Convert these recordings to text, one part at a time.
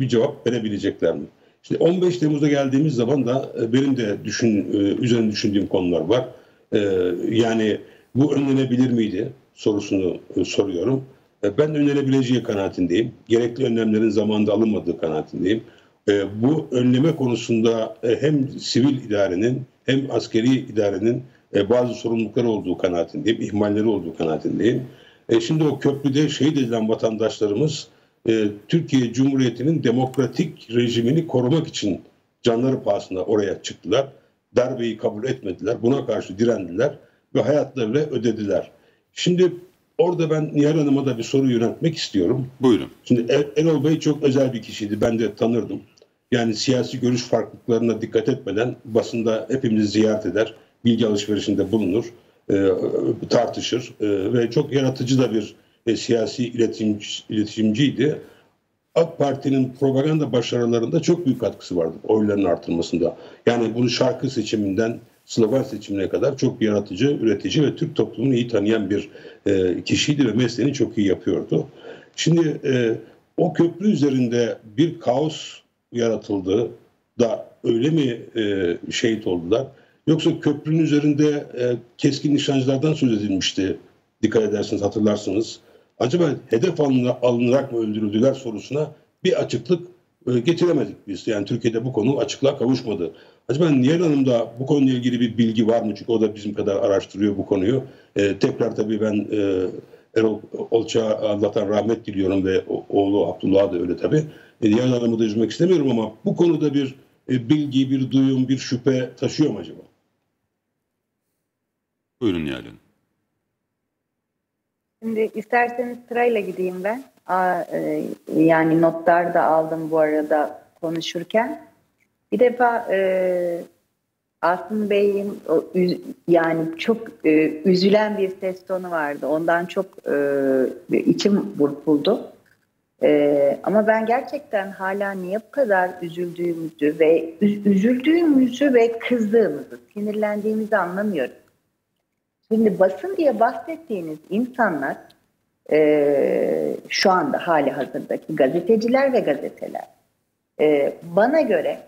bir cevap verebilecekler mi? İşte 15 Temmuz'a geldiğimiz zaman da benim de üzerine düşündüğüm konular var. Yani bu önlenebilir miydi sorusunu soruyorum. Ben önlenebileceği kanaatindeyim. Gerekli önlemlerin zamanında alınmadığı kanaatindeyim. Bu önleme konusunda hem sivil idarenin hem askeri idarenin bazı sorumlulukları olduğu kanaatindeyim, ihmalleri olduğu kanaatindeyim. Şimdi o köprüde şehit edilen vatandaşlarımız Türkiye Cumhuriyeti'nin demokratik rejimini korumak için canları pahasına oraya çıktılar. Darbeyi kabul etmediler, buna karşı direndiler ve hayatlarıyla ödediler. Şimdi orada ben Nihal Hanım'a da bir soru yöneltmek istiyorum. Buyurun. Şimdi Erol Bey çok özel bir kişiydi, ben de tanırdım. Yani siyasi görüş farklılıklarına dikkat etmeden basında hepimizi ziyaret eder, bilgi alışverişinde bulunur, tartışır ve çok yaratıcı da bir siyasi iletişimciydi. AK Parti'nin propaganda başarılarında çok büyük katkısı vardı, oyların artırmasında. Yani bunu şarkı seçiminden slogan seçimine kadar çok yaratıcı, üretici ve Türk toplumunu iyi tanıyan bir kişiydi ve mesleğini çok iyi yapıyordu. Şimdi o köprü üzerinde bir kaos yaratıldı da öyle mi şehit oldular? Yoksa köprünün üzerinde keskin nişancılardan söz edilmişti. Dikkat edersiniz, hatırlarsınız. Acaba hedef alınarak mı öldürüldüler sorusuna bir açıklık getiremedik biz. Yani Türkiye'de bu konu açıklığa kavuşmadı. Acaba Nihal Hanım'da bu konuyla ilgili bir bilgi var mı? Çünkü o da bizim kadar araştırıyor bu konuyu. Tekrar tabii ben Erol Olçok'a Allah'tan rahmet diliyorum ve oğlu Abdullah da öyle tabii. Nihal Hanım'ı da üzmek istemiyorum ama bu konuda bir bilgi, bir duyum, bir şüphe taşıyor mu acaba? Buyurun Nihal Hanım. Şimdi isterseniz sırayla gideyim ben. Yani notlar da aldım bu arada konuşurken. Bir defa Altın Bey'in yani çok üzülen bir ses tonu vardı. Ondan çok içim burkuldu. Ama ben gerçekten hala niye bu kadar üzüldüğümüzü ve kızdığımızı, sinirlendiğimizi anlamıyorum. Şimdi basın diye bahsettiğiniz insanlar şu anda hali hazırdaki gazeteciler ve gazeteler bana göre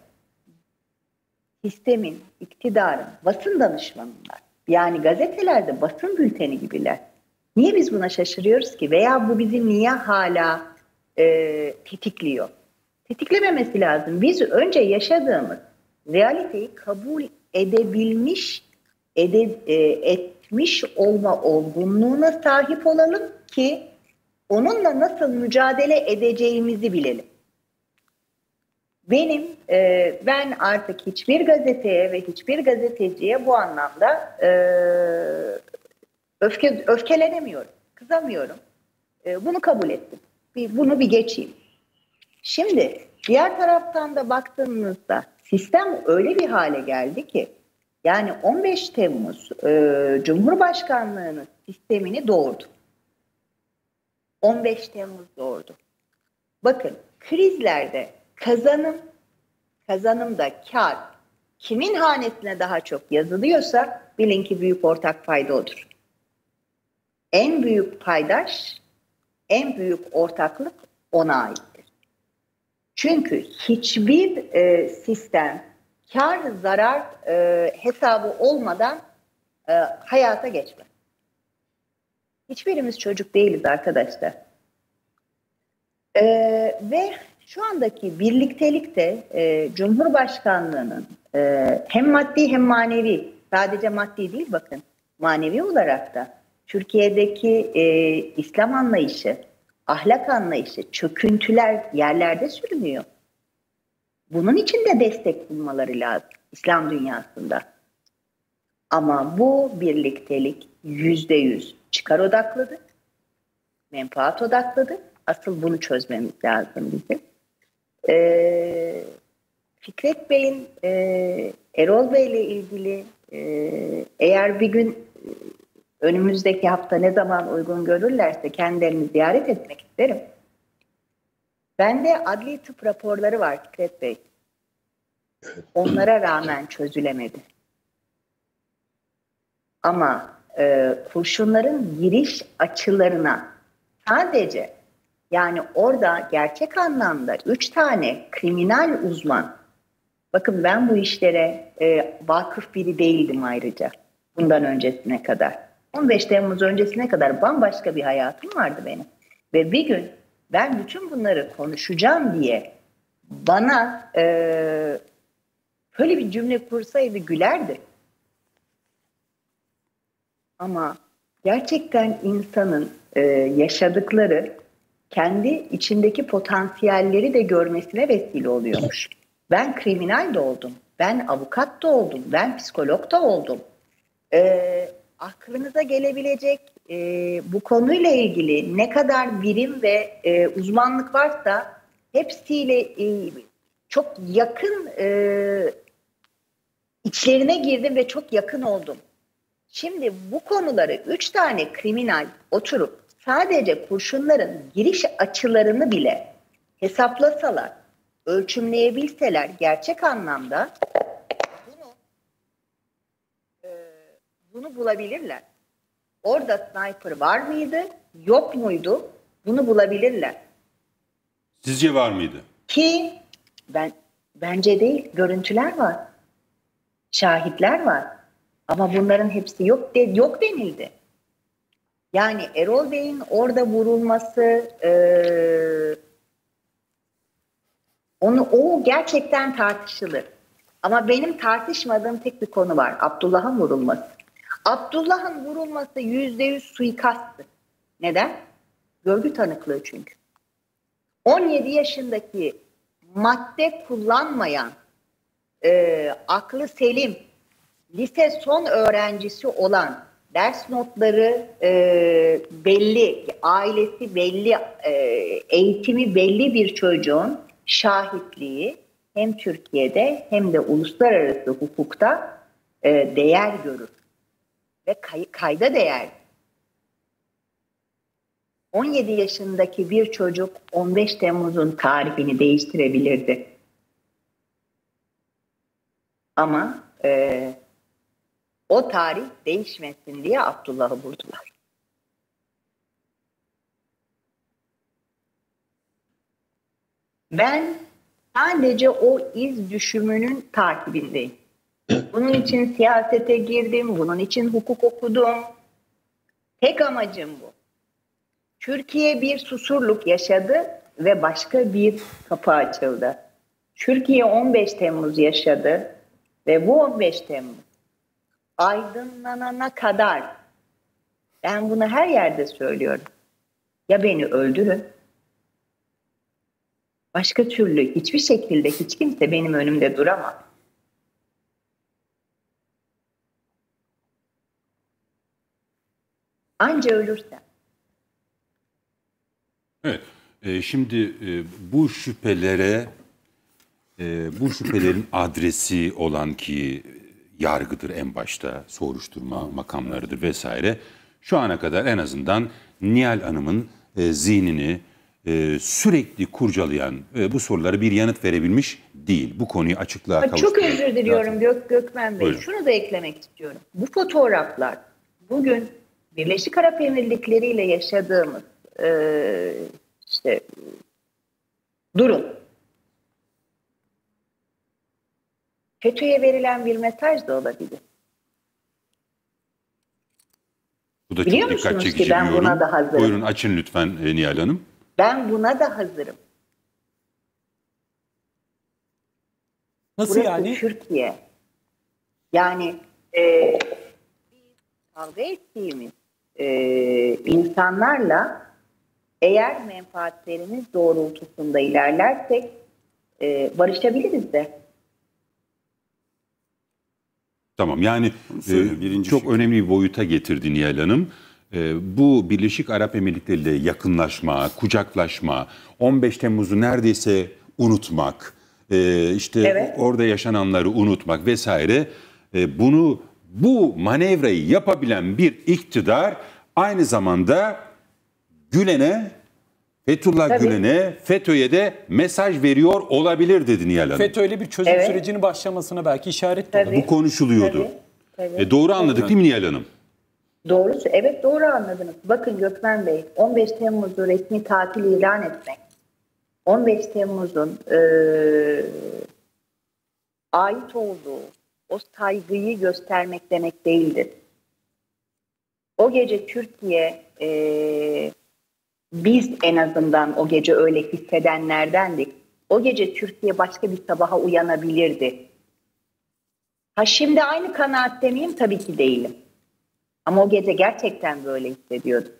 sistemin, iktidarın, basın danışmanlar, yani gazetelerde basın bülteni gibiler. Niye biz buna şaşırıyoruz ki? Veya bu bizi niye hala tetikliyor? Tetiklememesi lazım. Biz önce yaşadığımız realiteyi kabul etmiş olma olgunluğuna sahip olalım ki onunla nasıl mücadele edeceğimizi bilelim. Ben artık hiçbir gazeteye ve hiçbir gazeteciye bu anlamda öfkelenemiyorum, kızamıyorum. Bunu kabul ettim. Bunu bir geçeyim. Şimdi diğer taraftan da baktığımızda sistem öyle bir hale geldi ki yani 15 Temmuz Cumhurbaşkanlığı'nın sistemini doğurdu. 15 Temmuz doğurdu. Bakın krizlerde kazanımda kar kimin hanesine daha çok yazılıyorsa bilin ki büyük ortak fayda odur. En büyük paydaş, en büyük ortaklık ona aittir. Çünkü hiçbir sistem kar zarar hesabı olmadan hayata geçmez. Hiçbirimiz çocuk değiliz arkadaşlar. Ve şu andaki birliktelikte Cumhurbaşkanlığı'nın hem maddi hem manevi, sadece maddi değil bakın, manevi olarak da Türkiye'deki İslam anlayışı, ahlak anlayışı, çöküntüler yerlerde sürmüyor. Bunun için de destek bulmaları lazım İslam dünyasında. Ama bu birliktelik %100 çıkar odaklıdır, menfaat odaklıdır. Asıl bunu çözmemiz lazım bizim. Fikret Bey'in Erol Bey'le ilgili eğer bir gün önümüzdeki hafta ne zaman uygun görürlerse kendilerini ziyaret etmek isterim. Bende adli tıp raporları var Fikret Bey. Onlara rağmen çözülemedi. Ama kurşunların giriş açılarına sadece Yani orada gerçek anlamda 3 tane kriminal uzman, bakın ben bu işlere vakıf biri değildim ayrıca bundan öncesine kadar. 15 Temmuz öncesine kadar bambaşka bir hayatım vardı benim. Ve bir gün ben bütün bunları konuşacağım diye bana böyle bir cümle kursaydı gülerdi. Ama gerçekten insanın yaşadıkları kendi içindeki potansiyelleri de görmesine vesile oluyormuş. Ben kriminal de oldum, ben avukat da oldum, ben psikolog da oldum. Aklınıza gelebilecek bu konuyla ilgili ne kadar birim ve uzmanlık varsa hepsiyle çok yakın içlerine girdim ve çok yakın oldum. Şimdi bu konuları 3 tane kriminal oturup sadece kurşunların giriş açılarını bile hesaplasalar, ölçümleyebilseler gerçek anlamda bunu bulabilirler. Orada sniper var mıydı, yok muydu? Bunu bulabilirler. Sizce var mıydı? Ki bence değil. Görüntüler var. Şahitler var. Ama bunların hepsi yok denildi. Yani Erol Bey'in orada vurulması, o gerçekten tartışılır. Ama benim tartışmadığım tek bir konu var. Abdullah'ın vurulması. Abdullah'ın vurulması %100 suikasttı. Neden? Görgü tanıklığı çünkü. 17 yaşındaki madde kullanmayan, aklı selim, lise son öğrencisi olan, ders notları belli, ailesi belli, eğitimi belli bir çocuğun şahitliği hem Türkiye'de hem de uluslararası hukukta değer görür. Ve kayda değer. 17 yaşındaki bir çocuk 15 Temmuz'un tarihini değiştirebilirdi. Ama o tarih değişmesin diye Abdullah'ı vurdular. Ben sadece o iz düşümünün takibindeyim. Bunun için siyasete girdim, bunun için hukuk okudum. Tek amacım bu. Türkiye bir Susurluk yaşadı ve başka bir kapı açıldı. Türkiye 15 Temmuz yaşadı ve bu 15 Temmuz aydınlanana kadar, ben bunu her yerde söylüyorum, ya beni öldürün, başka türlü hiçbir şekilde hiç kimse benim önümde duramaz. Anca ölürsem. Evet. Şimdi bu şüphelere, bu şüphelerin adresi olan ki yargıdır en başta, soruşturma makamlarıdır vesaire. Şu ana kadar en azından Nihal Hanım'ın zihnini sürekli kurcalayan bu sorulara bir yanıt verebilmiş değil. Bu konuyu açıklığa kavuşturuyor. Çok özür diliyorum Gökmen Bey. Buyurun. Şunu da eklemek istiyorum. Bu fotoğraflar bugün Birleşik Arap Emirlikleri ile yaşadığımız durum. FETÖ'ye verilen bir mesaj da olabilir. Bu da biliyor çok dikkat çekici bir yorum. Buyurun açın lütfen Nihal Hanım. Ben buna da hazırım. Nasıl burası yani? Türkiye. Yani kavga ettiğimiz insanlarla eğer menfaatlerimiz doğrultusunda ilerlersek barışabiliriz de. Tamam, yani çok önemli bir boyuta getirdi Nihal Hanım. Bu Birleşik Arap Emirlikleri ile yakınlaşma, kucaklaşma, 15 Temmuz'u neredeyse unutmak, orada yaşananları unutmak vesaire, bu manevrayı yapabilen bir iktidar aynı zamanda Gülen'e, Fethullah Gülen'e, FETÖ'ye de mesaj veriyor olabilir dedi Nihal Hanım. FETÖ'yle bir çözüm sürecinin başlamasına belki işaret oldu. Bu konuşuluyordu. Doğru anladık değil mi Nihal Hanım? Doğrusu evet, doğru anladınız. Bakın Gökmen Bey, 15 Temmuz'u resmi tatil ilan etmek, 15 Temmuz'un ait olduğu o saygıyı göstermek demek değildir. O gece Türkiye, biz en azından o gece öyle hissedenlerdendik. O gece Türkiye başka bir sabaha uyanabilirdi. Ha şimdi aynı kanaatte miyim? Tabii ki değilim. Ama o gece gerçekten böyle hissediyordum.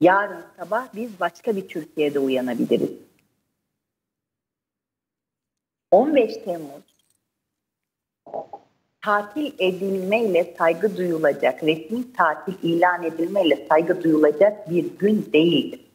Yarın sabah biz başka bir Türkiye'de uyanabiliriz. 15 Temmuz tatil edilmeyle saygı duyulacak, resmi tatil ilan edilmeyle saygı duyulacak bir gün değildir.